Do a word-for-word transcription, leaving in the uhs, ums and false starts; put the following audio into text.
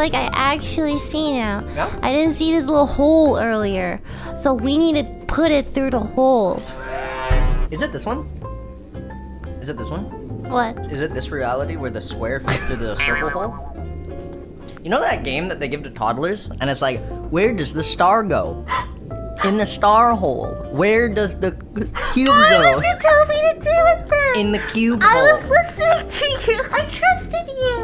like I actually see now. Yeah? I didn't see this little hole earlier. So we need to put it through the hole. Is it this one? Is it this one? What? Is it this reality where the square fits through the circle hole? You know that game that they give to toddlers? And it's like, where does the star go? In the star hole. Where does the cube Why go? Why would you tell me to do it then? In the cube I hole. I was listening to you. I trusted you.